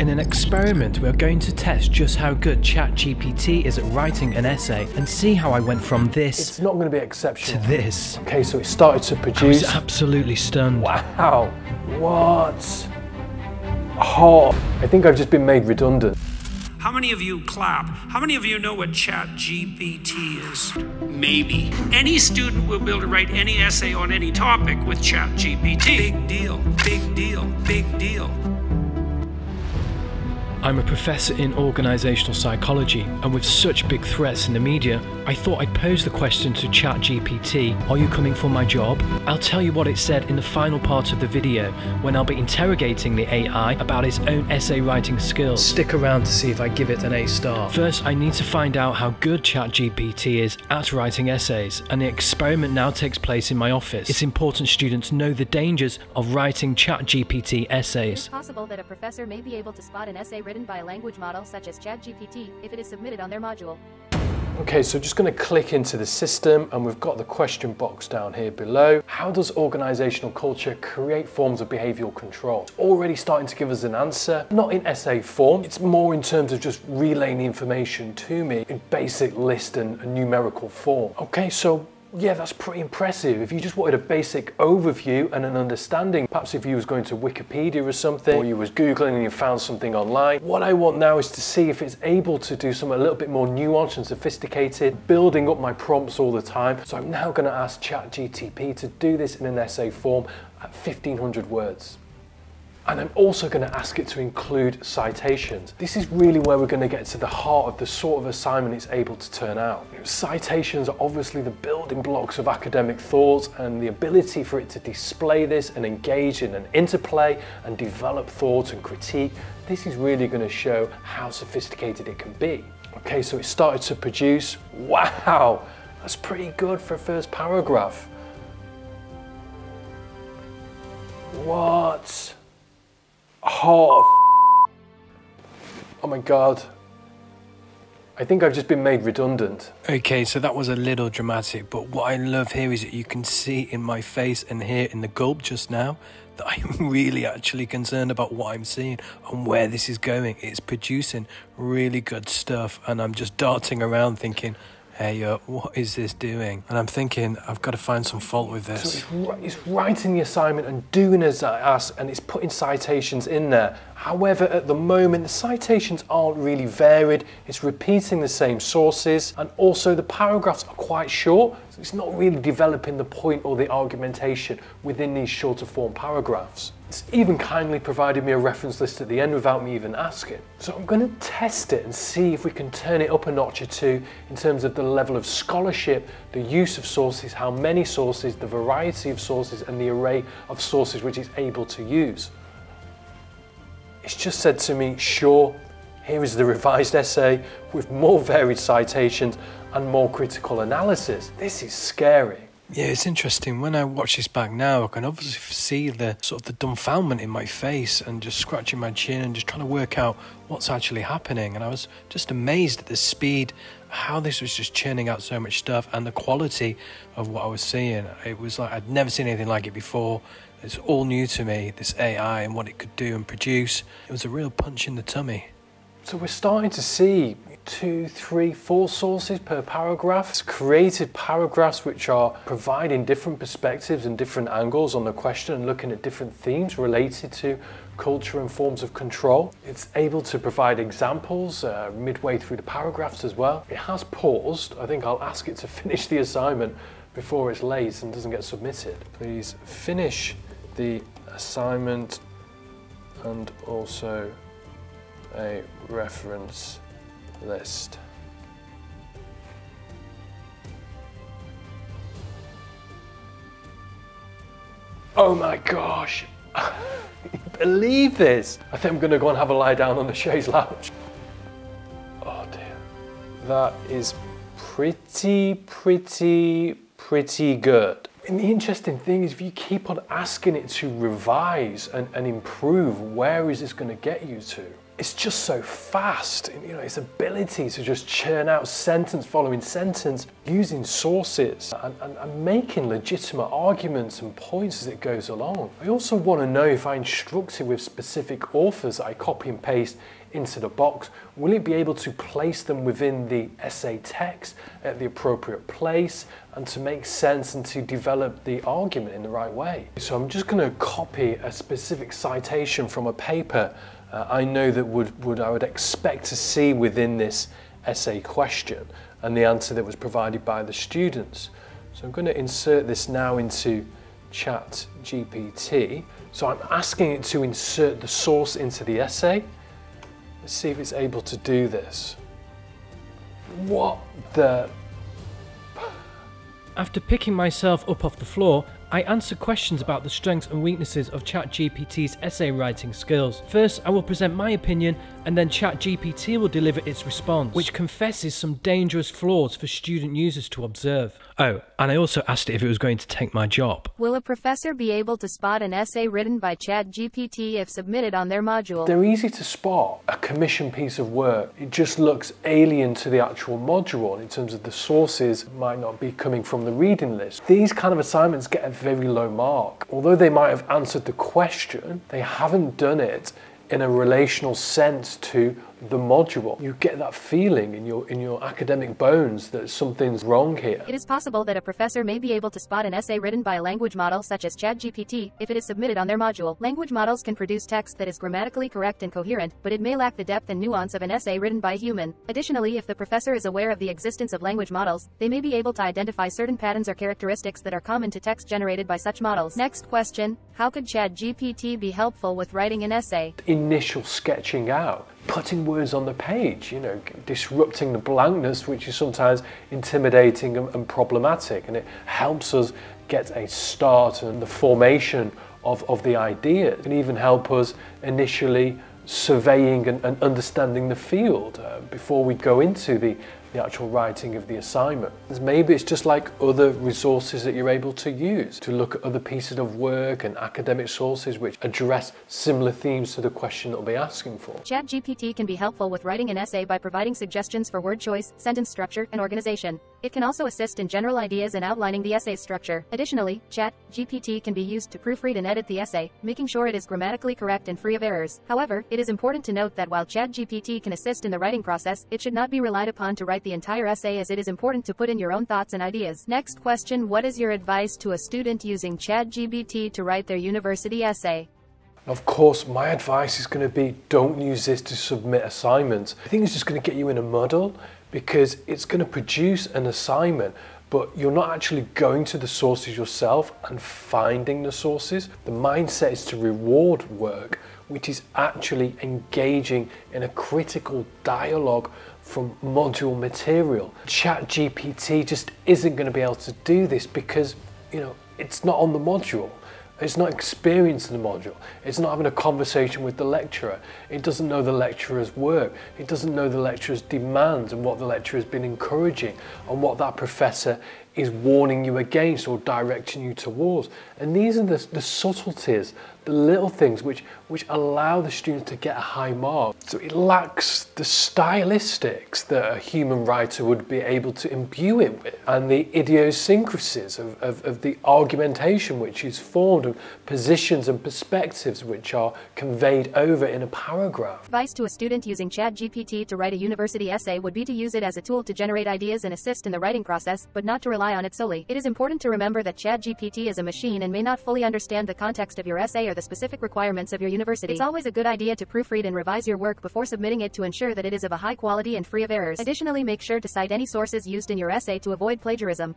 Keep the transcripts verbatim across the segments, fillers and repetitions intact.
In an experiment, we are going to test just how good ChatGPT is at writing an essay and see how I went from this... It's not going to be exceptional. ...to this. Okay, so it started to produce... I was absolutely stunned. Wow. What? Oh, I think I've just been made redundant. How many of you clap? How many of you know what ChatGPT is? Maybe. Any student will be able to write any essay on any topic with ChatGPT. Big deal, big deal, big deal. I'm a professor in organisational psychology, and with such big threats in the media, I thought I'd pose the question to ChatGPT, are you coming for my job? I'll tell you what it said in the final part of the video, when I'll be interrogating the A I about its own essay writing skills. Stick around to see if I give it an A star. First, I need to find out how good ChatGPT is at writing essays, and the experiment now takes place in my office. It's important students know the dangers of writing ChatGPT essays. It's possible that a professor may be able to spot an essay written by a language model such as ChatGPT if it is submitted on their module. Okay, so just going to click into the system, and we've got the question box down here below. How does organisational culture create forms of behavioural control? It's already starting to give us an answer, not in essay form. It's more in terms of just relaying the information to me in basic list and numerical form. Okay, so yeah, that's pretty impressive. If you just wanted a basic overview and an understanding, perhaps if you was going to Wikipedia or something, or you was Googling and you found something online, what I want now is to see if it's able to do something a little bit more nuanced and sophisticated, building up my prompts all the time. So I'm now going to ask ChatGPT to do this in an essay form at fifteen hundred words. And I'm also going to ask it to include citations. This is really where we're going to get to the heart of the sort of assignment it's able to turn out. Citations are obviously the building blocks of academic thought, and the ability for it to display this and engage in an interplay and develop thought and critique, this is really going to show how sophisticated it can be. Okay, so it started to produce. Wow, that's pretty good for a first paragraph. What? Oh, oh my God. I think I've just been made redundant. Okay, so that was a little dramatic, but what I love here is that you can see in my face and here in the gulp just now that I'm really actually concerned about what I'm seeing and where this is going. It's producing really good stuff, and I'm just darting around thinking, hey, uh, what is this doing? And I'm thinking, I've got to find some fault with this. So it's, it's writing the assignment and doing as I ask, and it's putting citations in there. However, at the moment, the citations aren't really varied. It's repeating the same sources, and also the paragraphs are quite short. So it's not really developing the point or the argumentation within these shorter form paragraphs. It's even kindly provided me a reference list at the end without me even asking. So I'm going to test it and see if we can turn it up a notch or two in terms of the level of scholarship, the use of sources, how many sources, the variety of sources, and the array of sources which it's able to use. It's just said to me, sure, here is the revised essay with more varied citations and more critical analysis. This is scary. Yeah, it's interesting. When I watch this back now, I can obviously see the sort of the dumbfoundment in my face and just scratching my chin and just trying to work out what's actually happening. And I was just amazed at the speed, how this was just churning out so much stuff, and the quality of what I was seeing. It was like I'd never seen anything like it before. It's all new to me, this A I and what it could do and produce. It was a real punch in the tummy. So we're starting to see two, three, four sources per paragraph. It's created paragraphs which are providing different perspectives and different angles on the question and looking at different themes related to culture and forms of control. It's able to provide examples uh, midway through the paragraphs as well. It has paused. I think I'll ask it to finish the assignment before it's late and doesn't get submitted. Please finish the assignment and also a reference list. Oh my gosh, I believe this. I think I'm going to go and have a lie down on the chaise lounge. Oh dear, that is pretty, pretty, pretty good. And the interesting thing is, if you keep on asking it to revise and, and improve, where is this going to get you to? It's just so fast, you know, its ability to just churn out sentence following sentence, using sources and, and, and making legitimate arguments and points as it goes along. I also want to know if I instruct it with specific authors that I copy and paste into the box, will it be able to place them within the essay text at the appropriate place and to make sense and to develop the argument in the right way? So I'm just going to copy a specific citation from a paper Uh, I know that would, would I would expect to see within this essay question and the answer that was provided by the students. So I'm going to insert this now into ChatGPT. So I'm asking it to insert the source into the essay. Let's see if it's able to do this. What the... After picking myself up off the floor, I answer questions about the strengths and weaknesses of ChatGPT's essay writing skills. First, I will present my opinion, and then ChatGPT will deliver its response, which confesses some dangerous flaws for student users to observe. Oh, and I also asked it if it was going to take my job. Will a professor be able to spot an essay written by ChatGPT if submitted on their module? They're easy to spot. A commissioned piece of work, it just looks alien to the actual module in terms of the sources might not be coming from the reading list. These kind of assignments get a very low mark. Although they might have answered the question, they haven't done it in a relational sense to the module. You get that feeling in your in your academic bones that something's wrong here. It is possible that a professor may be able to spot an essay written by a language model such as ChatGPT if it is submitted on their module. Language models can produce text that is grammatically correct and coherent, but it may lack the depth and nuance of an essay written by a human. Additionally, if the professor is aware of the existence of language models, they may be able to identify certain patterns or characteristics that are common to text generated by such models. Next question, how could ChatGPT be helpful with writing an essay? Initial sketching out, putting words on the page, you know, disrupting the blankness, which is sometimes intimidating and, and problematic, and it helps us get a start and the formation of, of the idea. It can even help us initially surveying and, and understanding the field uh, before we go into the, the actual writing of the assignment. Maybe it's just like other resources that you're able to use to look at other pieces of work and academic sources which address similar themes to the question that will be asking for. ChatGPT can be helpful with writing an essay by providing suggestions for word choice, sentence structure, and organization. It can also assist in general ideas and outlining the essay structure. Additionally, ChatGPT can be used to proofread and edit the essay, making sure it is grammatically correct and free of errors. However, it is important to note that while ChatGPT can assist in the writing process, it should not be relied upon to write the entire essay, as it is important to put in your own thoughts and ideas. Next question, what is your advice to a student using ChatGPT to write their university essay? Of course, my advice is going to be don't use this to submit assignments. I think it's just going to get you in a muddle, because it's going to produce an assignment, but you're not actually going to the sources yourself and finding the sources. The mindset is to reward work which is actually engaging in a critical dialogue from module material. ChatGPT just isn't going to be able to do this because, you know, it's not on the module. It's not experiencing the module. It's not having a conversation with the lecturer. It doesn't know the lecturer's work. It doesn't know the lecturer's demands and what the lecturer's been encouraging and what that professor is warning you against or directing you towards. And these are the, the subtleties, the little things which, which allow the student to get a high mark. So it lacks the stylistics that a human writer would be able to imbue it with, and the idiosyncrasies of, of, of the argumentation which is formed, and positions and perspectives which are conveyed over in a paragraph. Advice to a student using ChatGPT to write a university essay would be to use it as a tool to generate ideas and assist in the writing process, but not to rely on it solely. It is important to remember that ChatGPT is a machine and may not fully understand the context of your essay or the specific requirements of your university. It's always a good idea to proofread and revise your work before submitting it to ensure that it is of a high quality and free of errors. Additionally, make sure to cite any sources used in your essay to avoid plagiarism.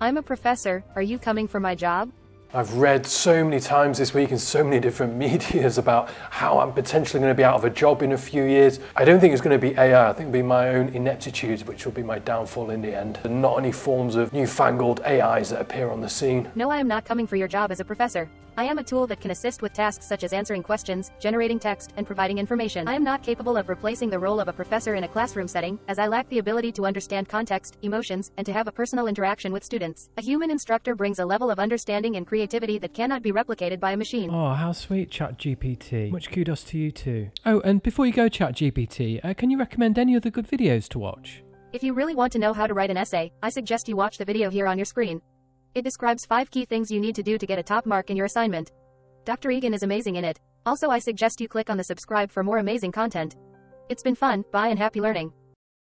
I'm a professor, are you coming for my job? I've read so many times this week in so many different medias about how I'm potentially going to be out of a job in a few years. I don't think it's going to be A I. I think it'll be my own ineptitudes, which will be my downfall in the end, and not any forms of newfangled A Is that appear on the scene. No, I am not coming for your job as a professor. I am a tool that can assist with tasks such as answering questions, generating text, and providing information. I am not capable of replacing the role of a professor in a classroom setting, as I lack the ability to understand context, emotions, and to have a personal interaction with students. A human instructor brings a level of understanding and creativity that cannot be replicated by a machine. Oh, how sweet, ChatGPT. Much kudos to you too. Oh, and before you go, ChatGPT, uh, can you recommend any other good videos to watch? If you really want to know how to write an essay, I suggest you watch the video here on your screen. It describes five key things you need to do to get a top mark in your assignment. Doctor Egan is amazing in it. Also, I suggest you click on the subscribe for more amazing content. It's been fun, bye, and happy learning.